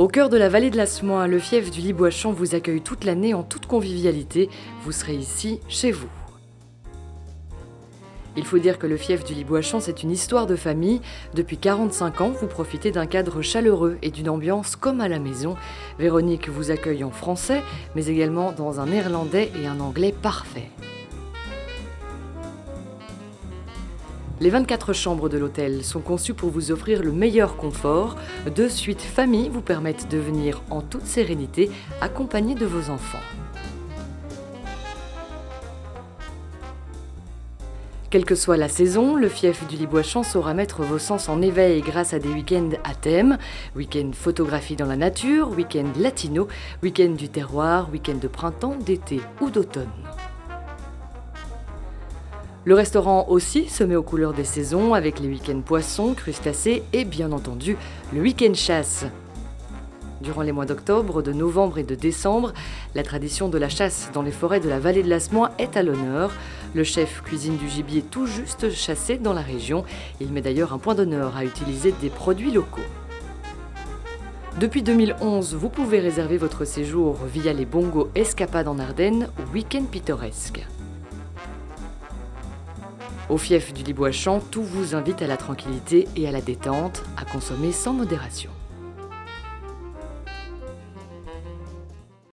Au cœur de la vallée de la Semois, le fief du Liboichant vous accueille toute l'année en toute convivialité. Vous serez ici, chez vous. Il faut dire que le fief du Liboichant, c'est une histoire de famille. Depuis 45 ans, vous profitez d'un cadre chaleureux et d'une ambiance comme à la maison. Véronique vous accueille en français, mais également dans un néerlandais et un anglais parfait. Les 24 chambres de l'hôtel sont conçues pour vous offrir le meilleur confort. Deux suites famille vous permettent de venir en toute sérénité, accompagné de vos enfants. Quelle que soit la saison, le fief du Liboichant saura mettre vos sens en éveil grâce à des week-ends à thème. Week-end photographie dans la nature, week-end latino, week-end du terroir, week-end de printemps, d'été ou d'automne. Le restaurant aussi se met aux couleurs des saisons avec les week-ends poissons, crustacés et bien entendu le week-end chasse. Durant les mois d'octobre, de novembre et de décembre, la tradition de la chasse dans les forêts de la vallée de la Semois est à l'honneur. Le chef cuisine du gibier tout juste chassé dans la région. Il met d'ailleurs un point d'honneur à utiliser des produits locaux. Depuis 2011, vous pouvez réserver votre séjour via les Bongos Escapades en Ardennes au week-end pittoresque. Au fief du Liboichant, tout vous invite à la tranquillité et à la détente, à consommer sans modération.